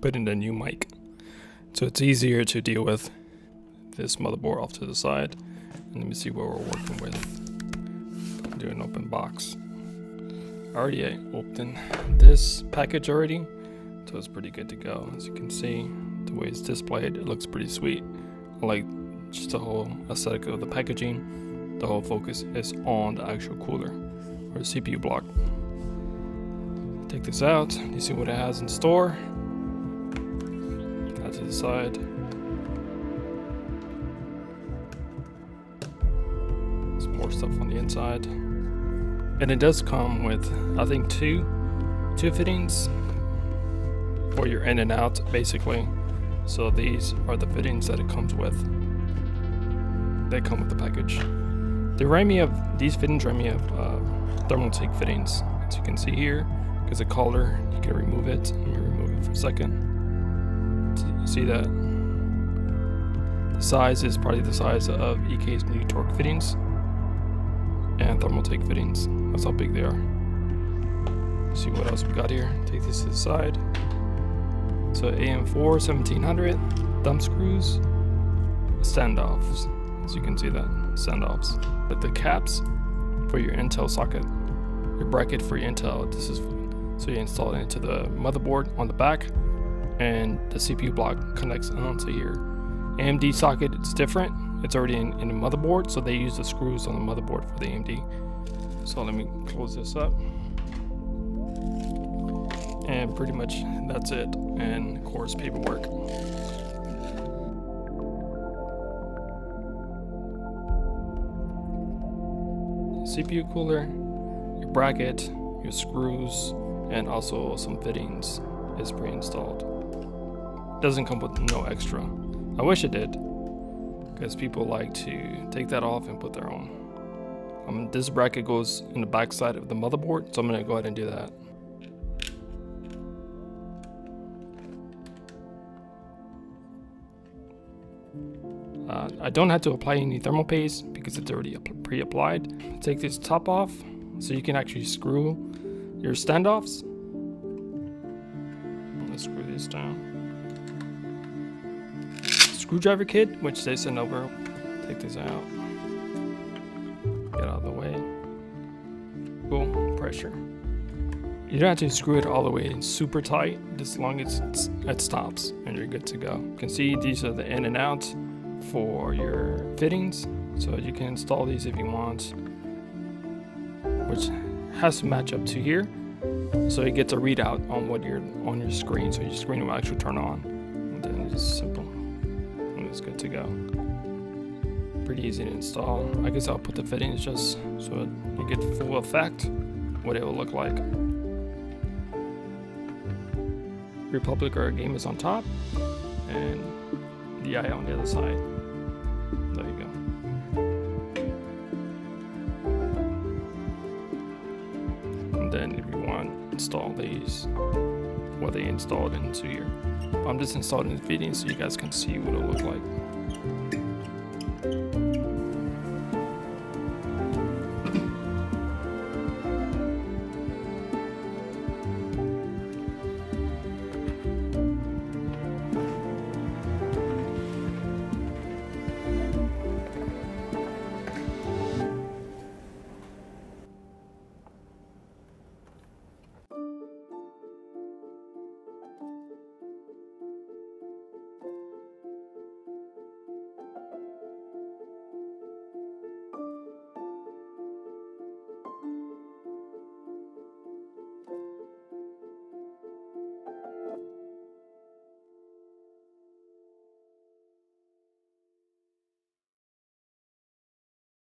put in a new mic. So it's easier to deal with this motherboard off to the side. And let me see what we're working with. Do an open box. I already opened this package already, so it's pretty good to go. As you can see, the way it's displayed, it looks pretty sweet. I like just the whole aesthetic of the packaging. The whole focus is on the actual cooler or CPU block. Take this out, you see what it has in store. Got to the side. There's more stuff on the inside. And it does come with, I think, two fittings for your in and out, basically. So these are the fittings that it comes with. They come with the package. They remind me of, these fittings remind me of Thermaltake fittings, as you can see here. Because the collar, you can remove it. Let me remove it for a second. So you see that the size is probably the size of EK's new torque fittings and Thermaltake fittings. That's how big they are. Let's see what else we got here. Take this to the side. So AM4 1700 thumb screws, standoffs. As you can see that standoffs. But the caps for your Intel socket, your bracket for your Intel. This is so you install it into the motherboard on the back, and the CPU block connects onto here. AMD socket, it's different. It's already in the motherboard, so they use the screws on the motherboard for the AMD. So let me close this up. And pretty much that's it. And of course, paperwork. CPU cooler, your bracket, your screws, and also some fittings is pre-installed. Doesn't come with no extra. I wish it did, because people like to take that off and put their own. This bracket goes in the back side of the motherboard, so I'm gonna go ahead and do that. I don't have to apply any thermal paste because it's already pre-applied. Take this top off so you can actually screw your standoffs. Let's screw this down. Screwdriver kit, which they send over. Take this out. Get out of the way. Boom, pressure. You don't have to screw it all the way in super tight, as long as it stops and you're good to go. You can see these are the in and out for your fittings, so you can install these if you want, which has to match up to here, so it gets a readout on what you're on your screen, so your screen will actually turn on. And then it's simple. It's good to go. Pretty easy to install. I guess I'll put the fittings just so you get full effect what it will look like. Republic of Gamers on top and the eye on the other side. There you go. And then if you want, install these. What they installed into here. I'm just installing the video so you guys can see what it looks like.